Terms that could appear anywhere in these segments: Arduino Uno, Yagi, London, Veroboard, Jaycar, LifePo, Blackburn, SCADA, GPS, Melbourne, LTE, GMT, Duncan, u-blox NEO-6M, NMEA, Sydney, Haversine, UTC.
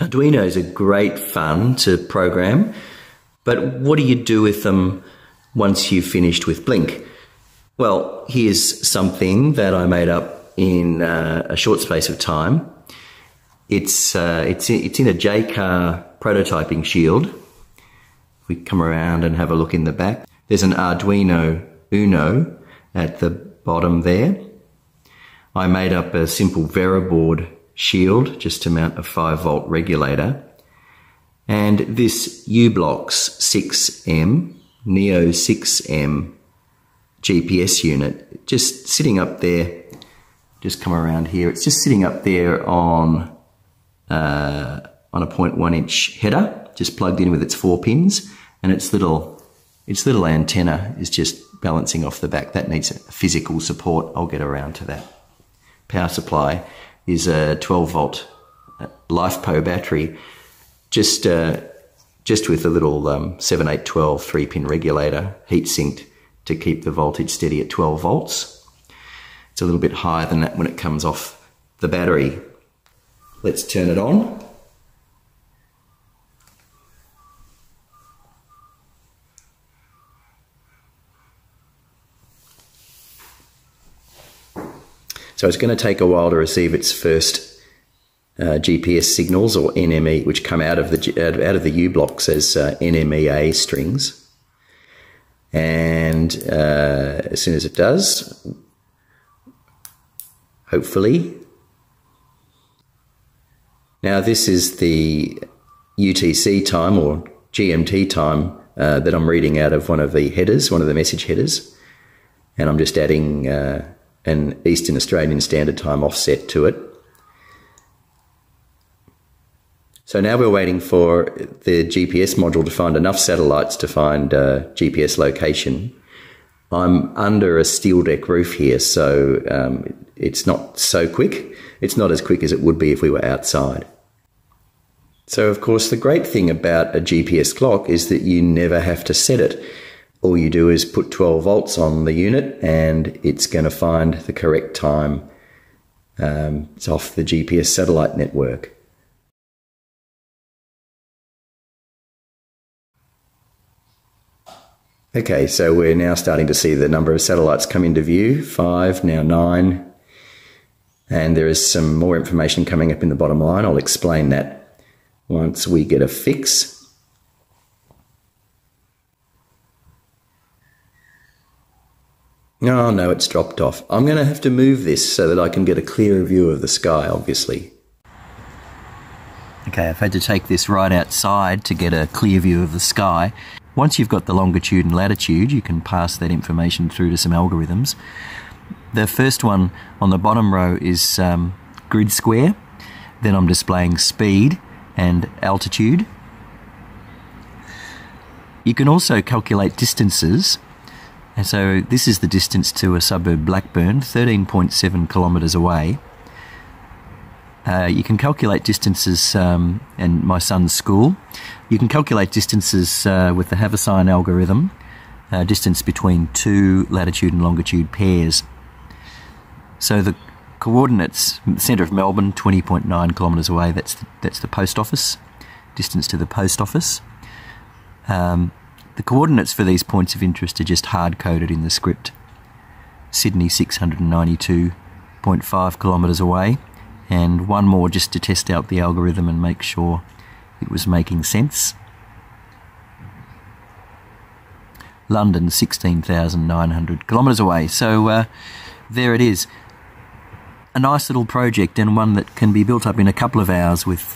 Arduinos are great fun to program, but what do you do with them once you've finished with Blink? Well, here's something that I made up in a short space of time. It's in a Jaycar prototyping shield. We come around and have a look in the back. There's an Arduino Uno at the bottom there. I made up a simple Veroboard shield just to mount a 5-volt regulator. And this u-blox NEO-6M GPS unit, just sitting up there, just come around here, it's just sitting up there on a 0.1-inch header, just plugged in with its 4 pins, and its little antenna is just balancing off the back. That needs physical support. I'll get around to that. Power supply is a 12-volt LifePo battery, just with a little 7, 8, 12, 3-pin regulator, heat-sinked to keep the voltage steady at 12 volts. It's a little bit higher than that when it comes off the battery. Let's turn it on. So it's going to take a while to receive its first GPS signals, or NMEA, which come out of the u-blox as NMEA strings. And as soon as it does, hopefully. Now this is the UTC time or GMT time that I'm reading out of one of the headers, one of the message headers, and I'm just adding an Eastern Australian Standard Time offset to it. So now we're waiting for the GPS module to find enough satellites to find GPS location. I'm under a steel deck roof here, so it's not so quick. It's not as quick as it would be if we were outside. So of course the great thing about a GPS clock is that you never have to set it. All you do is put 12 volts on the unit and it's going to find the correct time. It's off the GPS satellite network. Okay, so we're now starting to see the number of satellites come into view. 5, now 9. And there is some more information coming up in the bottom line. I'll explain that once we get a fix. Oh no, it's dropped off. I'm going to have to move this so that I can get a clearer view of the sky, obviously. Okay, I've had to take this right outside to get a clear view of the sky. Once you've got the longitude and latitude, you can pass that information through to some algorithms. The first one on the bottom row is grid square. Then I'm displaying speed and altitude. You can also calculate distances. And so this is the distance to a suburb, Blackburn, 13.7 kilometres away. You can calculate distances and my son's school. You can calculate distances with the Haversine algorithm, distance between 2 latitude and longitude pairs. So the coordinates, the centre of Melbourne, 20.9 kilometres away, that's the post office, distance to the post office. The coordinates for these points of interest are just hard-coded in the script. Sydney, 692.5 kilometres away, and one more just to test out the algorithm and make sure it was making sense. London, 16,900 kilometres away. So there it is. A nice little project, and one that can be built up in a couple of hours with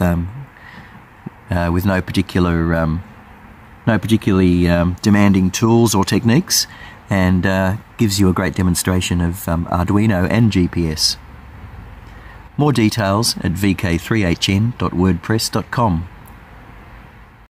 no particular no particularly demanding tools or techniques, and gives you a great demonstration of Arduino and GPS. More details at vk3hn.wordpress.com.